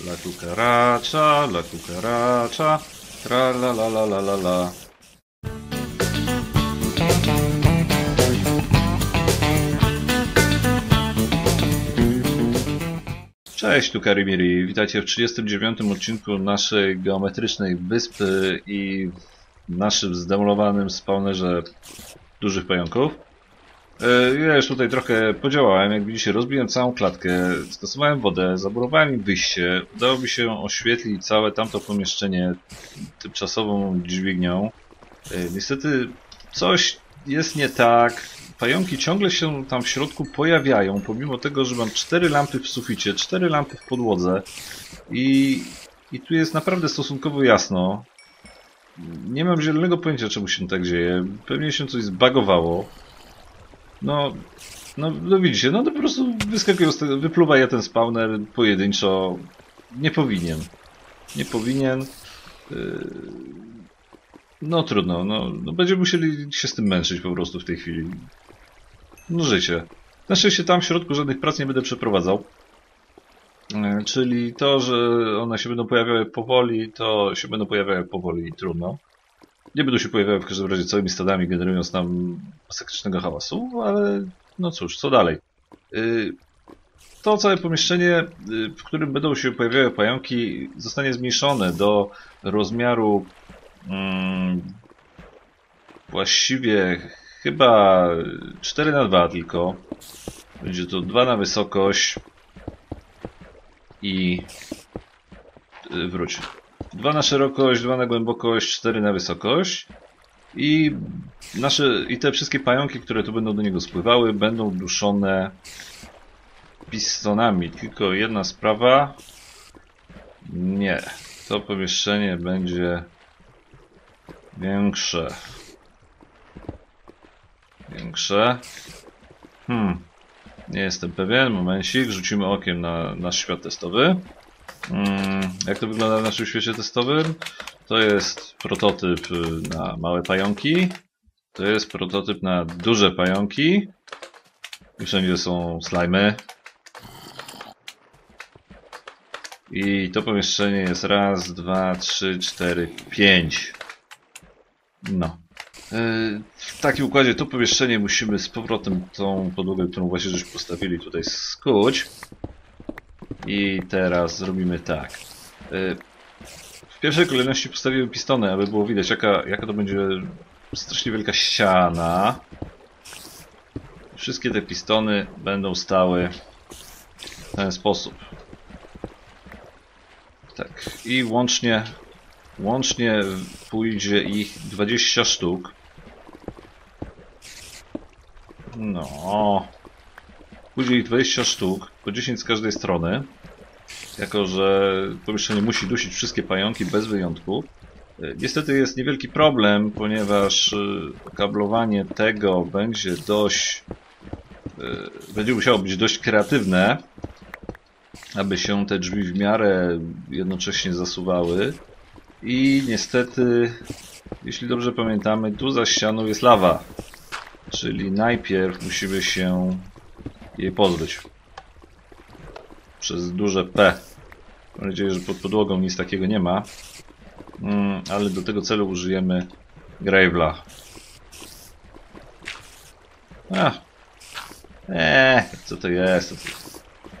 La kukaracza, la kukaracza, tra la la la la la la. Cześć, tu Karimiri. Witajcie w 39. odcinku naszej geometrycznej wyspy i w naszym zdemolowanym spawnerze dużych pająków. Ja już tutaj trochę podziałałem, jak widzicie, rozbiłem całą klatkę, stosowałem wodę, zaburowałem im wyjście, udało mi się oświetlić całe tamto pomieszczenie tymczasową dźwignią. Niestety coś jest nie tak, pająki ciągle się tam w środku pojawiają, pomimo tego, że mam 4 lampy w suficie, 4 lampy w podłodze i tu jest naprawdę stosunkowo jasno. Nie mam zielonego pojęcia, czemu się tak dzieje, pewnie się coś zbagowało. No widzicie, no to po prostu wyskakuję z tego, wypluwa ja ten spawner pojedynczo. Nie powinien. No trudno, no będziemy musieli się z tym męczyć po prostu w tej chwili. No życie. Na szczęście tam w środku żadnych prac nie będę przeprowadzał. Czyli to, że one się będą pojawiały powoli, to się będą pojawiały powoli i trudno. Nie będą się pojawiały w każdym razie całymi stadami, generując nam masakrycznego hałasu, ale no cóż, co dalej? To całe pomieszczenie, w którym będą się pojawiały pająki, zostanie zmniejszone do rozmiaru właściwie chyba 4×2 tylko. Będzie to 2 na wysokość i wróć. 2 na szerokość, 2 na głębokość, 4 na wysokość i te wszystkie pająki, które tu będą do niego spływały, będą duszone pistonami. Tylko jedna sprawa, nie, to pomieszczenie będzie większe, nie jestem pewien, momencik, rzucimy okiem na nasz świat testowy. Jak to wygląda w naszym świecie testowym? To jest prototyp na małe pająki. To jest prototyp na duże pająki. I wszędzie są slimy. I to pomieszczenie jest raz, 2, 3, 4, 5. No. W takim układzie to pomieszczenie musimy z powrotem tą podłogę, którą właśnie żeśmy postawili, tutaj skuć. I teraz zrobimy tak. W pierwszej kolejności postawiłem pistony, aby było widać jaka to będzie strasznie wielka ściana. Wszystkie te pistony będą stały w ten sposób. Tak. I łącznie pójdzie ich 20 sztuk. No. Później 20 sztuk, po 10 z każdej strony, jako że pomieszczenie musi dusić wszystkie pająki bez wyjątku. Niestety jest niewielki problem, ponieważ kablowanie tego będzie musiało być dość kreatywne, aby się te drzwi w miarę jednocześnie zasuwały. I niestety, jeśli dobrze pamiętamy, tu za ścianą jest lawa, czyli najpierw musimy się jej pozbyć przez duże P. Mam nadzieję, że pod podłogą nic takiego nie ma, ale do tego celu użyjemy Grave'la. Co to jest?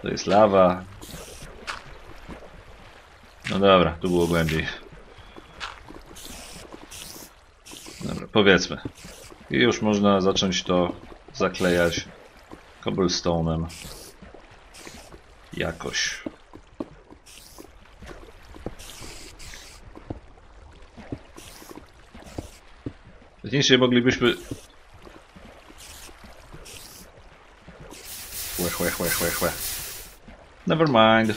To jest lawa. No dobra, tu było głębiej. Dobra, powiedzmy. I już można zacząć to zaklejać cobblestone'em jakoś. Pewnie moglibyśmy... Chłe. Never mind.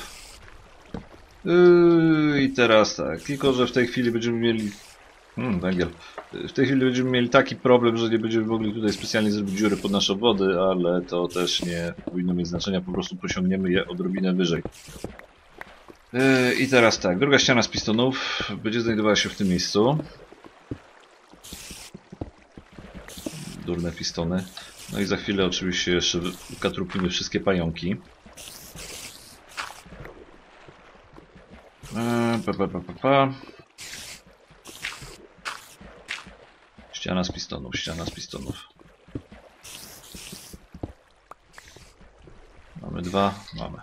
I teraz tak, tylko że w tej chwili będziemy mieli... węgiel. W tej chwili będziemy mieli taki problem, że nie będziemy mogli tutaj specjalnie zrobić dziury pod nasze wody, ale to też nie powinno mieć znaczenia, po prostu pociągniemy je odrobinę wyżej. I teraz tak, druga ściana z pistonów będzie znajdowała się w tym miejscu. Durne pistony. No i za chwilę oczywiście jeszcze katrupimy wszystkie pająki. Ściana z pistonów, ściana z pistonów. Mamy dwa, mamy.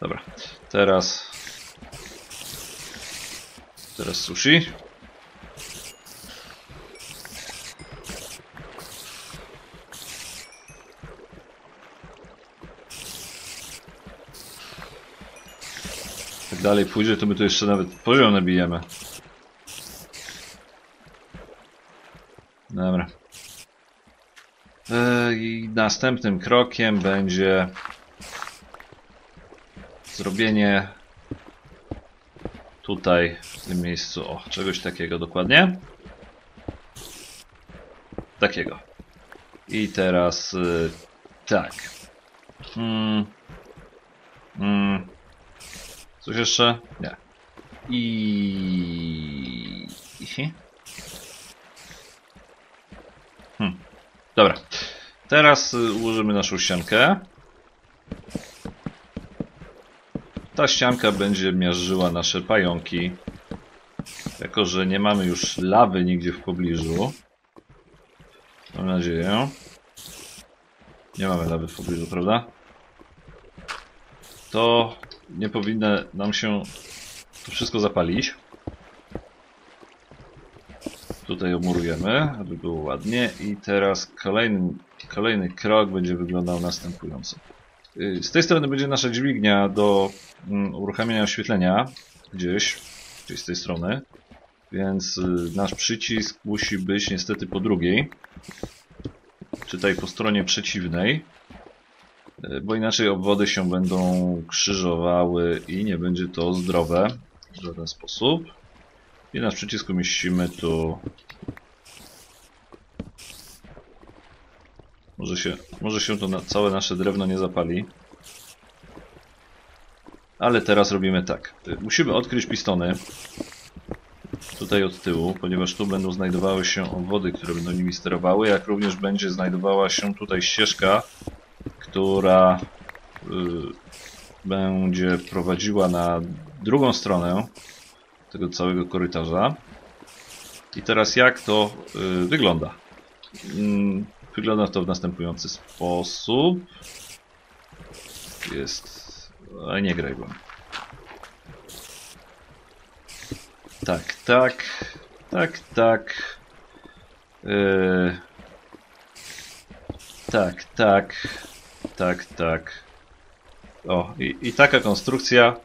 Dobra, teraz sushi. Jak dalej pójdzie, to my tu jeszcze nawet poziom nabijemy. Dobra. I następnym krokiem będzie zrobienie tutaj, w tym miejscu, o, czegoś takiego dokładnie. Takiego. I teraz tak. Coś jeszcze? Nie. Dobra. Teraz ułożymy naszą ściankę. Ta ścianka będzie miażdżyła nasze pająki. Jako że nie mamy już lawy nigdzie w pobliżu. Mam nadzieję. Nie mamy lawy w pobliżu, prawda? To nie powinno nam się to wszystko zapalić. Tutaj omurujemy, aby było ładnie. I teraz kolejny krok będzie wyglądał następująco. Z tej strony będzie nasza dźwignia do uruchamiania oświetlenia. Gdzieś z tej strony. Więc nasz przycisk musi być niestety po drugiej. Czytaj po stronie przeciwnej. Bo inaczej obwody się będą krzyżowały i nie będzie to zdrowe w żaden sposób. I nasz przycisk umieścimy tu. Może się to na całe nasze drewno nie zapali. Ale teraz robimy tak. Musimy odkryć pistony. Tutaj od tyłu, ponieważ tu będą znajdowały się obwody, które będą nimi sterowały. Jak również będzie znajdowała się tutaj ścieżka, która będzie prowadziła na drugą stronę tego całego korytarza. I teraz jak to wygląda? Wygląda to w następujący sposób. Jest... A nie grajbym. Tak. O, i taka konstrukcja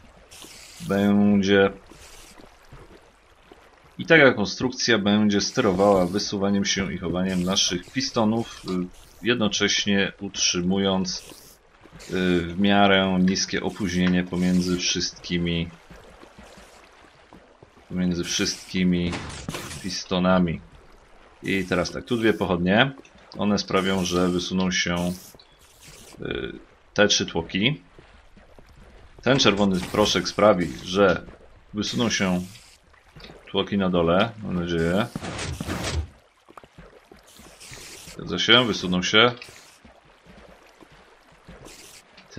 będzie... I taka konstrukcja będzie sterowała wysuwaniem się i chowaniem naszych pistonów, jednocześnie utrzymując w miarę niskie opóźnienie pomiędzy wszystkimi pistonami. I teraz tak, tu dwie pochodnie. One sprawią, że wysuną się te trzy tłoki. Ten czerwony proszek sprawi, że wysuną się tłoki na dole, mam nadzieję. Zgadza się, wysuną się.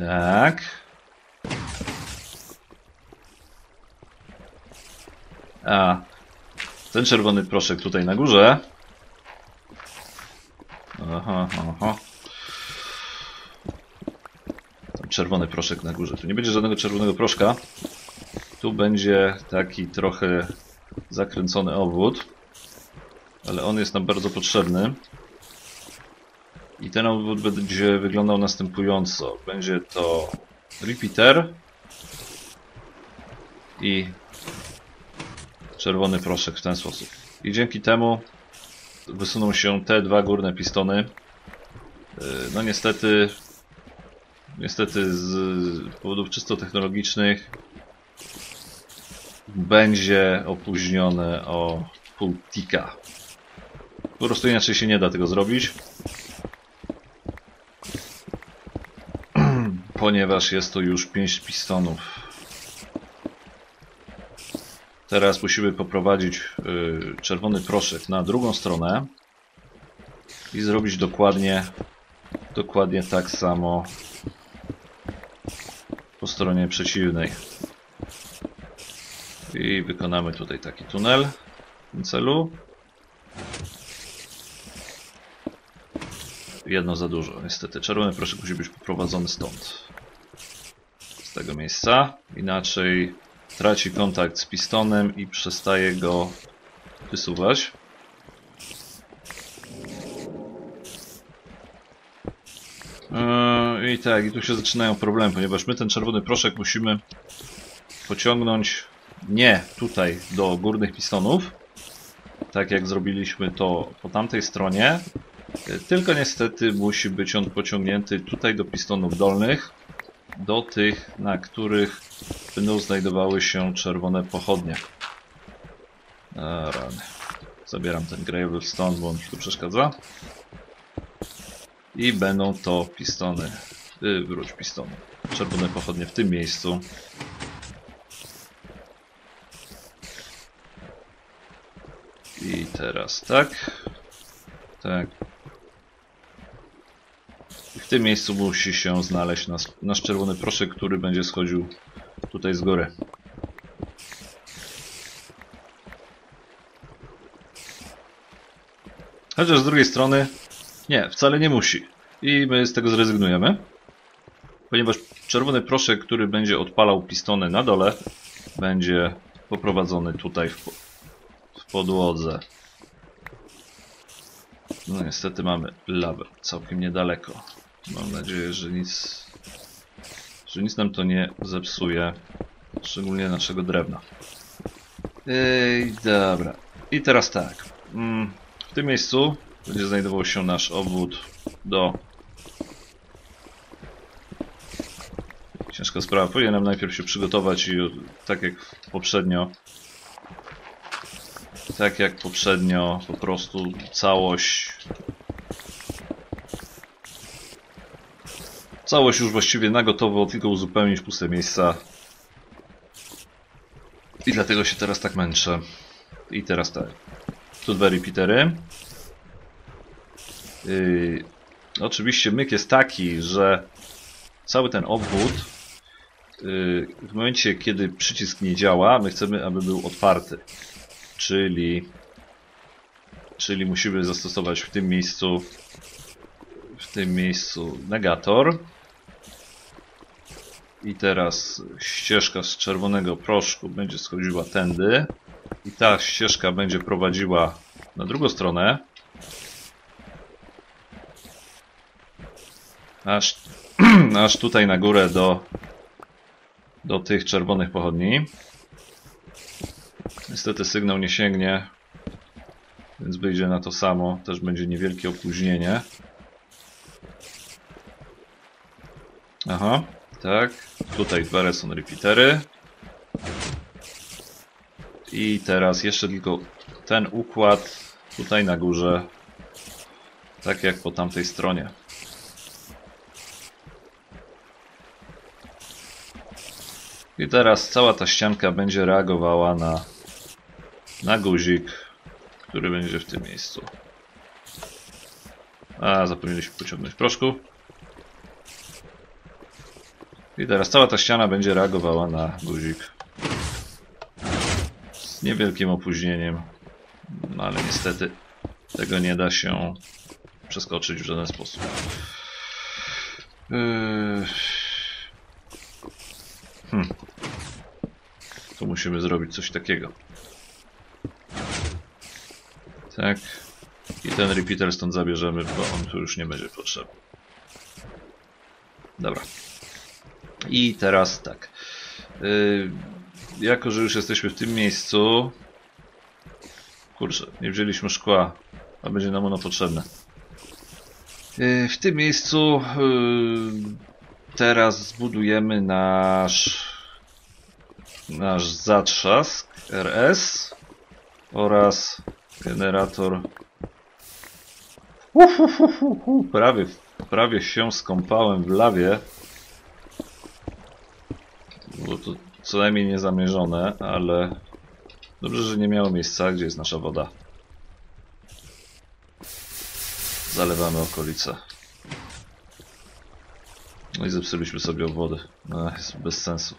Tak. A ten czerwony proszek tutaj na górze. Aha. Tam czerwony proszek na górze. Tu nie będzie żadnego czerwonego proszka. Tu będzie taki trochę zakręcony obwód, ale on jest nam bardzo potrzebny. I ten obwód będzie wyglądał następująco. Będzie to repeater i czerwony proszek w ten sposób. I dzięki temu wysuną się te dwa górne pistony. No niestety z powodów czysto technologicznych będzie opóźnione o pół tika. Po prostu inaczej się nie da tego zrobić. Ponieważ jest to już 5 pistonów. Teraz musimy poprowadzić czerwony proszek na drugą stronę i zrobić dokładnie tak samo po stronie przeciwnej. I wykonamy tutaj taki tunel w tym celu. Jedno za dużo, niestety. Czerwony proszek musi być poprowadzony stąd. Z tego miejsca. Inaczej traci kontakt z pistonem i przestaje go wysuwać. I tak, i tu się zaczynają problemy, ponieważ my ten czerwony proszek musimy pociągnąć nie tutaj do górnych pistonów, tak jak zrobiliśmy to po tamtej stronie, tylko niestety musi być on pociągnięty tutaj do pistonów dolnych, do tych, na których będą znajdowały się czerwone pochodnie. Rany. Zabieram ten gravestone, bo on mi tu przeszkadza. I będą to pistony, wróć pistony, czerwone pochodnie w tym miejscu. I teraz tak, tak. I w tym miejscu musi się znaleźć nasz czerwony proszek, który będzie schodził tutaj z góry. Chociaż z drugiej strony nie, wcale nie musi. I my z tego zrezygnujemy. Ponieważ czerwony proszek, który będzie odpalał pistony na dole, będzie poprowadzony tutaj w podłodze. No niestety mamy lawę całkiem niedaleko. Mam nadzieję, że nic nam to nie zepsuje. Szczególnie naszego drewna. Ej, dobra. I teraz tak. W tym miejscu będzie znajdował się nasz obwód do... Ciężka sprawa. Powinienem najpierw się przygotować i tak jak poprzednio... po prostu całość... Całość już właściwie na gotowo, tylko uzupełnić puste miejsca. I dlatego się teraz tak męczę. I teraz tak. Tu dwa repeatery. Oczywiście myk jest taki, że cały ten obwód w momencie, kiedy przycisk nie działa, my chcemy, aby był otwarty, czyli musimy zastosować w tym miejscu negator i teraz ścieżka z czerwonego proszku będzie schodziła tędy i ta ścieżka będzie prowadziła na drugą stronę. Aż tutaj na górę do tych czerwonych pochodni. Niestety sygnał nie sięgnie, więc wyjdzie na to samo. Też będzie niewielkie opóźnienie. Aha, tak. Tutaj dwa redstone repeatery. I teraz jeszcze tylko ten układ tutaj na górze. Tak jak po tamtej stronie. I teraz cała ta ścianka będzie reagowała na guzik, który będzie w tym miejscu. A, zapomnieliśmy pociągnąć proszku. I teraz cała ta ściana będzie reagowała na guzik. Z niewielkim opóźnieniem, no ale niestety tego nie da się przeskoczyć w żaden sposób. To musimy zrobić coś takiego. Tak. I ten repeater stąd zabierzemy, bo on tu już nie będzie potrzebny. Dobra. I teraz tak. Jako, że już jesteśmy w tym miejscu... Kurczę, nie wzięliśmy szkła, a będzie nam ono potrzebne. W tym miejscu... Teraz zbudujemy nasz zatrzask RS oraz generator. Prawie się skąpałem w lawie, bo to co najmniej niezamierzone, ale dobrze, że nie miało miejsca, gdzie jest nasza woda. Zalewamy okolice. No i zepsuliśmy sobie obwody. Jest bez sensu.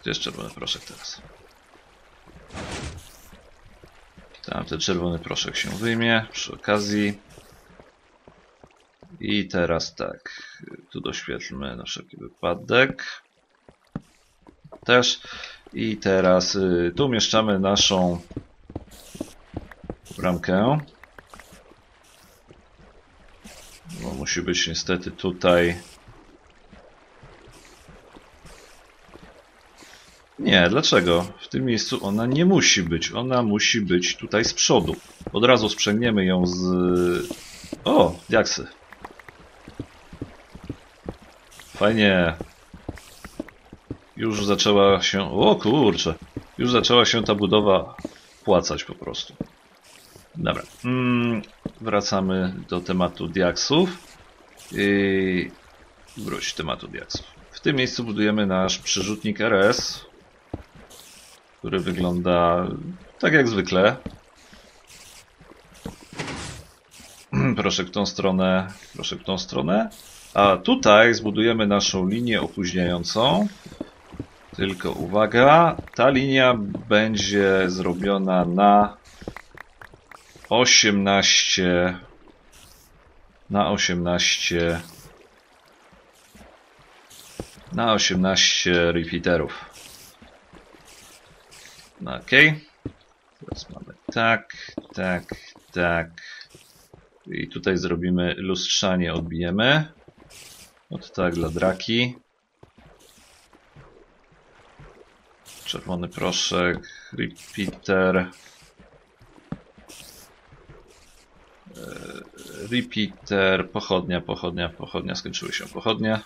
Gdzie jest czerwony proszek teraz? Tamten czerwony proszek się wyjmie przy okazji. I teraz tak, tu doświetlmy na wszelki wypadek. Też. I teraz tu umieszczamy naszą bramkę. Bo musi być niestety tutaj. Nie, dlaczego? W tym miejscu ona nie musi być. Ona musi być tutaj z przodu. Od razu sprzęgniemy ją z... O, diaksy. Fajnie. Już zaczęła się... O kurczę. Już zaczęła się ta budowa płacać po prostu. Dobra. Wracamy do tematu diaksów. I... Wróć do tematu diaksów. W tym miejscu budujemy nasz przerzutnik RS, który wygląda tak jak zwykle. Proszek w tą stronę, proszek w tą stronę. A tutaj zbudujemy naszą linię opóźniającą. Tylko uwaga, ta linia będzie zrobiona na 18 repeaterów. No, ok. Teraz mamy tak, tak, tak. I tutaj zrobimy lustrzanie, odbijemy. Od tak dla draki. Czerwony proszek, repeater. Repeater, pochodnia, pochodnia, pochodnia. Skończyły się pochodnie.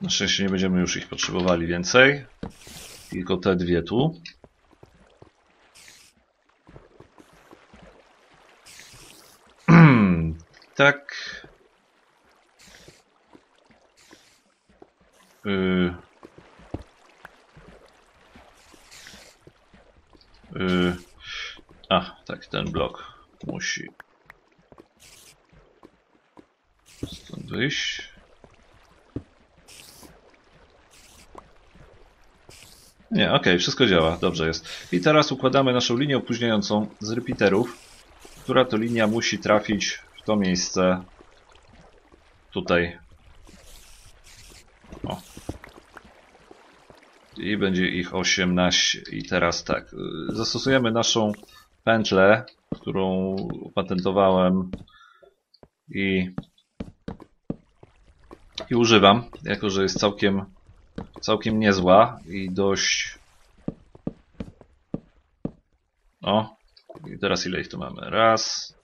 Na szczęście nie będziemy już ich potrzebowali więcej. Tylko te dwie tu. Tak. Tak, ten blok musi stąd wyjść. Nie, okej, wszystko działa, dobrze jest. I teraz układamy naszą linię opóźniającą z repeaterów, która to linia musi trafić w to miejsce tutaj. O. I będzie ich 18. I teraz tak, zastosujemy naszą pętlę, którą opatentowałem i używam, jako że jest całkiem niezła i dość... O, i teraz ile ich tu mamy? Raz,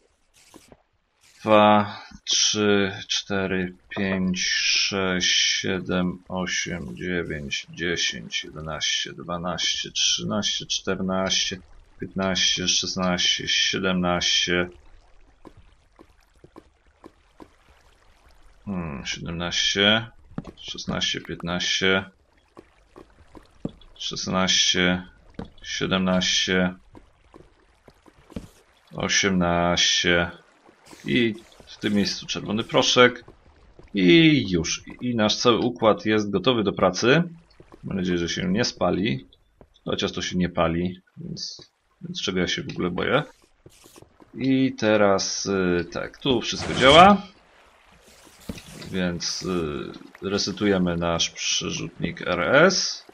dwa, trzy, cztery, pięć, sześć, siedem, osiem, dziewięć, 10, 11, 12, 13, 14, 15, 16, 17... 17... 16, 15... 16, 17, 18 i w tym miejscu czerwony proszek i już. I nasz cały układ jest gotowy do pracy. Mam nadzieję, że się nie spali, chociaż to się nie pali, więc czego ja się w ogóle boję. I teraz tak, tu wszystko działa, więc resetujemy nasz przerzutnik RS.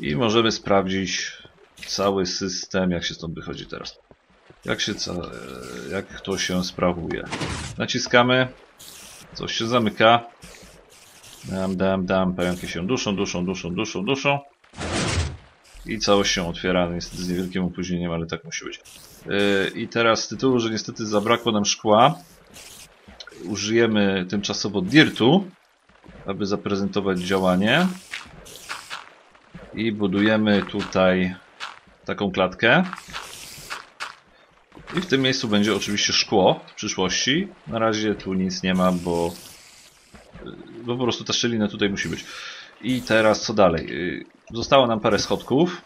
I możemy sprawdzić cały system, jak się stąd wychodzi teraz. Jak to się sprawuje. Naciskamy. Coś się zamyka. Dam. Pająki się duszą. I całość się otwiera, niestety z niewielkim opóźnieniem, ale tak musi być. I teraz z tytułu, że niestety zabrakło nam szkła, użyjemy tymczasowo dirtu, aby zaprezentować działanie. I budujemy tutaj taką klatkę. I w tym miejscu będzie oczywiście szkło w przyszłości. Na razie tu nic nie ma, bo po prostu ta szczelina tutaj musi być. I teraz co dalej? Zostało nam parę schodków.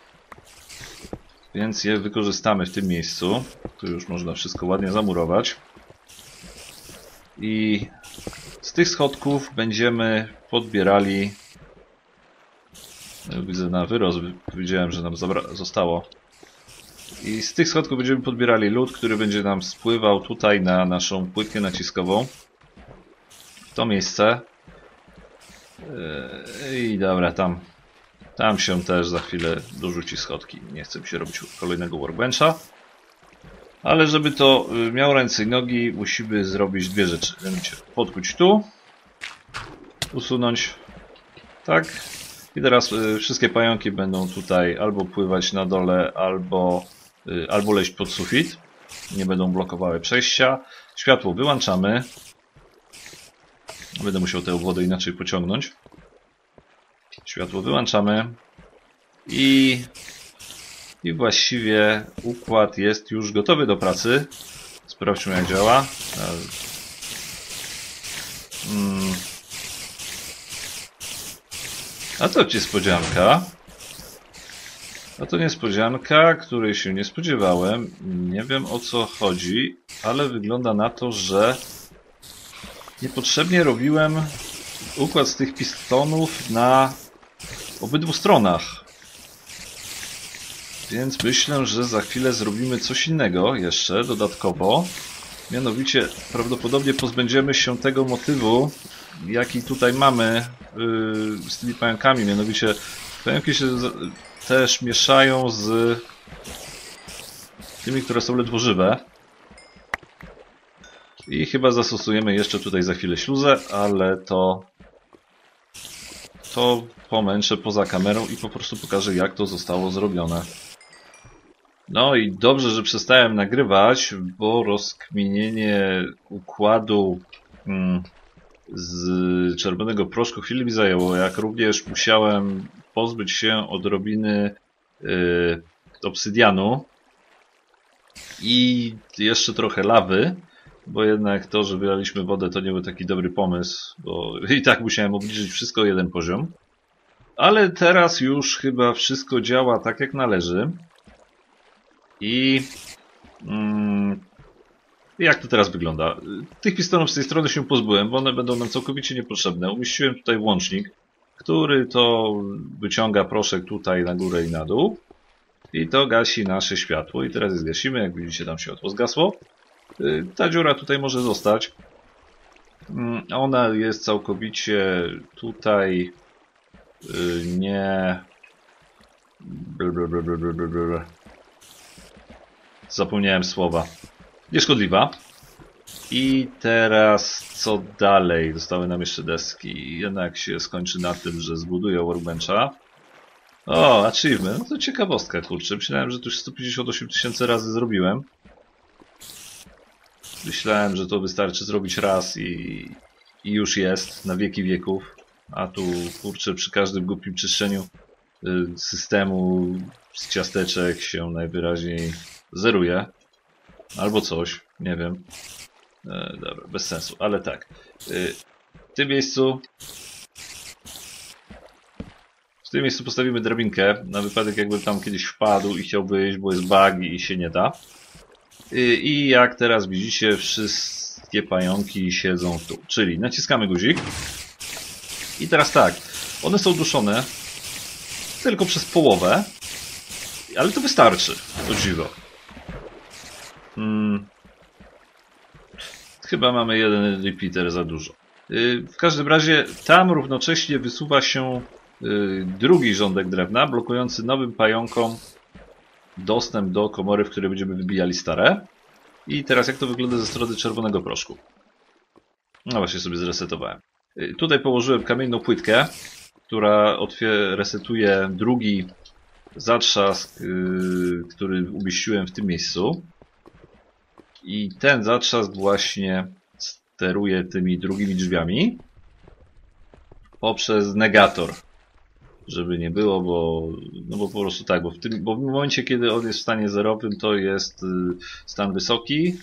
Więc je wykorzystamy w tym miejscu. Tu już można wszystko ładnie zamurować. I z tych schodków będziemy podbierali... Widzę na wyrost, widziałem, że nam zostało. I z tych schodków będziemy podbierali lód, który będzie nam spływał tutaj na naszą płytkę naciskową. W to miejsce. I dobra, tam się też za chwilę dorzuci schodki. Nie chcę się robić kolejnego workbencha. Ale żeby to miało ręce i nogi, musimy zrobić dwie rzeczy. Mianowicie podkuć tu. Usunąć. Tak. I teraz wszystkie pająki będą tutaj albo pływać na dole, albo leźć pod sufit. Nie będą blokowały przejścia. Światło wyłączamy. Będę musiał tę wodę inaczej pociągnąć. Światło wyłączamy. I właściwie układ jest już gotowy do pracy. Sprawdźmy, jak działa. A to niespodzianka. A to niespodzianka, której się nie spodziewałem. Nie wiem, o co chodzi, ale wygląda na to, że niepotrzebnie robiłem układ z tych pistonów na obydwu stronach. Więc myślę, że za chwilę zrobimy coś innego jeszcze dodatkowo. Mianowicie prawdopodobnie pozbędziemy się tego motywu, jaki tutaj mamy z tymi pająkami. Mianowicie pająki się też mieszają z tymi, które są ledwo żywe. I chyba zastosujemy jeszcze tutaj za chwilę śluzę, ale to pomęczę poza kamerą i po prostu pokażę, jak to zostało zrobione. No i dobrze, że przestałem nagrywać, bo rozkminienie układu z czerwonego proszku chwilę mi zajęło, jak również musiałem pozbyć się odrobiny obsydianu i jeszcze trochę lawy, bo jednak to, że wylaliśmy wodę, to nie był taki dobry pomysł, bo i tak musiałem obniżyć wszystko o jeden poziom. Ale teraz już chyba wszystko działa tak, jak należy. I jak to teraz wygląda? Tych pistonów z tej strony się pozbyłem, bo one będą nam całkowicie niepotrzebne. Umieściłem tutaj włącznik, który to wyciąga proszek tutaj na górę i na dół. I to gasi nasze światło. I teraz je zgasimy. Jak widzicie, tam światło zgasło. Ta dziura tutaj może zostać. Ona jest całkowicie tutaj nie... Zapomniałem słowa. Nieszkodliwa. I teraz co dalej? Zostały nam jeszcze deski. Jednak się skończy na tym, że zbuduję workbencha. O, achievement. No to ciekawostka, kurczę. Myślałem, że to już 158 000 razy zrobiłem. Myślałem, że to wystarczy zrobić raz i już jest na wieki wieków. A tu, kurczę, przy każdym głupim czyszczeniu systemu z ciasteczek się najwyraźniej zeruje. Albo coś, nie wiem. Dobra, bez sensu, ale tak. W tym miejscu postawimy drabinkę, na wypadek jakby tam kiedyś wpadł i chciał wyjść, bo jest bug i się nie da. I jak teraz widzicie, wszystkie pająki siedzą tu. Czyli naciskamy guzik. I teraz tak, one są duszone tylko przez połowę, ale to wystarczy, o dziwo. Chyba mamy jeden repeater za dużo. W każdym razie tam równocześnie wysuwa się drugi rządek drewna, blokujący nowym pająkom dostęp do komory, w której będziemy wybijali stare. I teraz jak to wygląda ze strony czerwonego proszku? No właśnie, sobie zresetowałem. Tutaj położyłem kamienną płytkę, która resetuje drugi zatrzask, który umieściłem w tym miejscu. I ten zatrzask właśnie steruje tymi drugimi drzwiami poprzez negator. Żeby nie było, bo po prostu tak, bo w momencie, kiedy on jest w stanie zerowym, to jest stan wysoki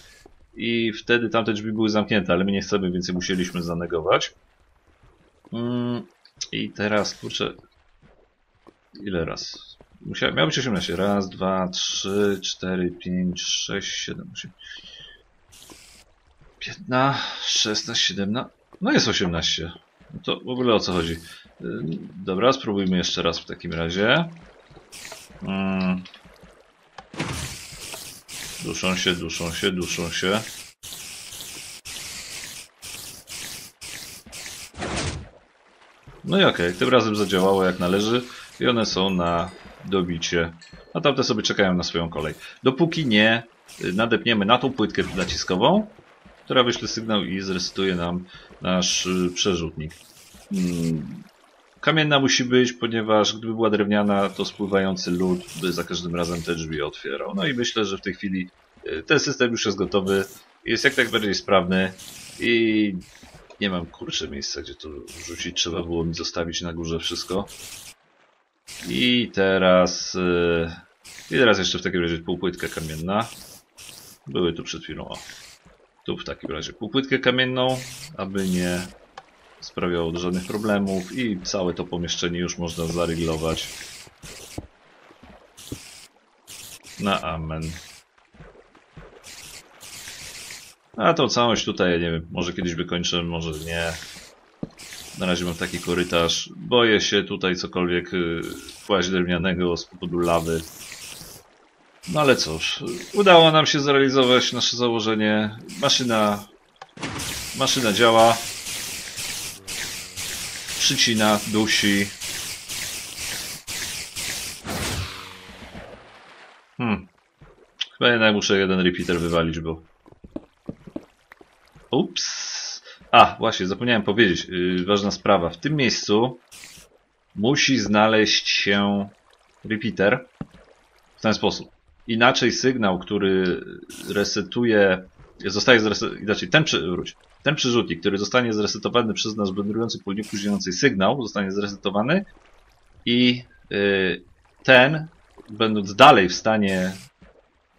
i wtedy tamte drzwi były zamknięte, ale my nie chcemy, więc je musieliśmy zanegować. I teraz, kurczę, ile raz? Miało być 18. Raz, dwa, trzy, cztery, pięć, sześć, siedem, osiem. 15, 16, 17. No jest 18. No to w ogóle o co chodzi? Dobra, spróbujmy jeszcze raz w takim razie. Duszą się, duszą się, duszą się. No i okej, tym razem zadziałało jak należy i one są na dobicie, a tamte sobie czekają na swoją kolej. Dopóki nie nadepniemy na tą płytkę naciskową, która wyśle sygnał i zresetuje nam nasz przerzutnik. Kamienna musi być, ponieważ gdyby była drewniana, to spływający lód by za każdym razem te drzwi otwierał. No i myślę, że w tej chwili ten system już jest gotowy, jest jak najbardziej sprawny i nie mam kurczę miejsca, gdzie to rzucić. Trzeba było mi zostawić na górze wszystko. I teraz jeszcze w takim razie półpłytka kamienna. Były tu przed chwilą. O. Tu w takim razie półpłytkę kamienną, aby nie sprawiało żadnych problemów i całe to pomieszczenie już można zaryglować. Na amen. A tą całość tutaj, ja nie wiem, może kiedyś wykończę, może nie. Na razie mam taki korytarz. Boję się tutaj cokolwiek kłaść drewnianego z powodu lawy. No ale cóż, udało nam się zrealizować nasze założenie. Maszyna działa. Przycina, dusi. Chyba jednak muszę jeden repeater wywalić, bo... Ups. A, właśnie, zapomniałem powiedzieć. Ważna sprawa. W tym miejscu musi znaleźć się repeater w ten sposób. Inaczej sygnał, który resetuje, ten przerzutnik, który zostanie zresetowany przez nasz wędrujący po dniu późniejący sygnał, zostanie zresetowany i ten, będąc dalej w stanie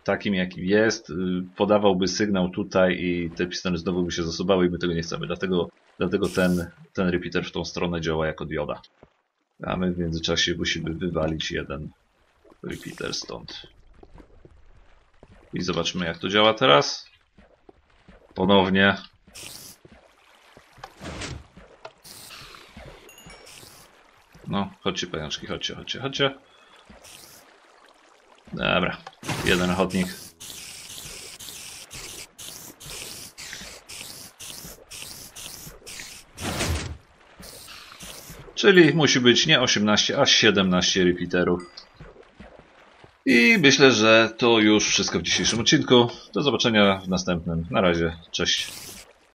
takim jakim jest, podawałby sygnał tutaj i te pistony znowu by się zasuwały i my tego nie chcemy. Dlatego ten repeater w tą stronę działa jako dioda. A my w międzyczasie musimy wywalić jeden repeater stąd. I zobaczmy jak to działa teraz. Ponownie. No, chodźcie pajączki, chodźcie, chodźcie, chodźcie. Dobra, jeden ochotnik. Czyli musi być nie 18, a 17 repeaterów. I myślę, że to już wszystko w dzisiejszym odcinku. Do zobaczenia w następnym. Na razie, cześć.